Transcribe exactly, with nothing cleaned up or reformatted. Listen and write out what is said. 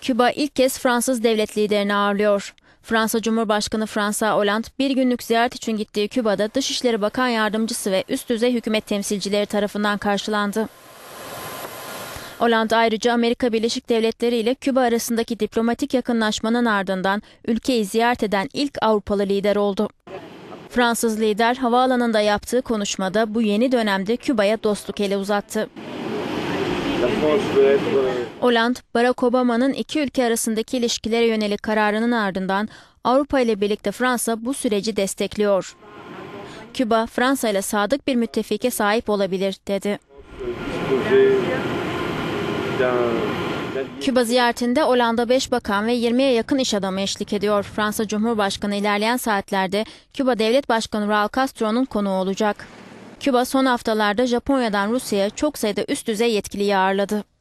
Küba ilk kez Fransız devlet liderini ağırlıyor. Fransa Cumhurbaşkanı François Hollande bir günlük ziyaret için gittiği Küba'da Dışişleri Bakan Yardımcısı ve üst düzey hükümet temsilcileri tarafından karşılandı. Hollande ayrıca Amerika Birleşik Devletleri ile Küba arasındaki diplomatik yakınlaşmanın ardından ülkeyi ziyaret eden ilk Avrupalı lider oldu. Fransız lider havaalanında yaptığı konuşmada bu yeni dönemde Küba'ya dostluk eli uzattı. Hollande, Barack Obama'nın iki ülke arasındaki ilişkilere yönelik kararının ardından Avrupa ile birlikte Fransa bu süreci destekliyor. Küba, Fransa ile sadık bir müttefike sahip olabilir, dedi. Küba ziyaretinde Hollanda beş bakan ve yirmiye yakın iş adamı eşlik ediyor. Fransa Cumhurbaşkanı ilerleyen saatlerde Küba Devlet Başkanı Raul Castro'nun konuğu olacak. Küba son haftalarda Japonya'dan Rusya'ya çok sayıda üst düzey yetkiliyi ağırladı.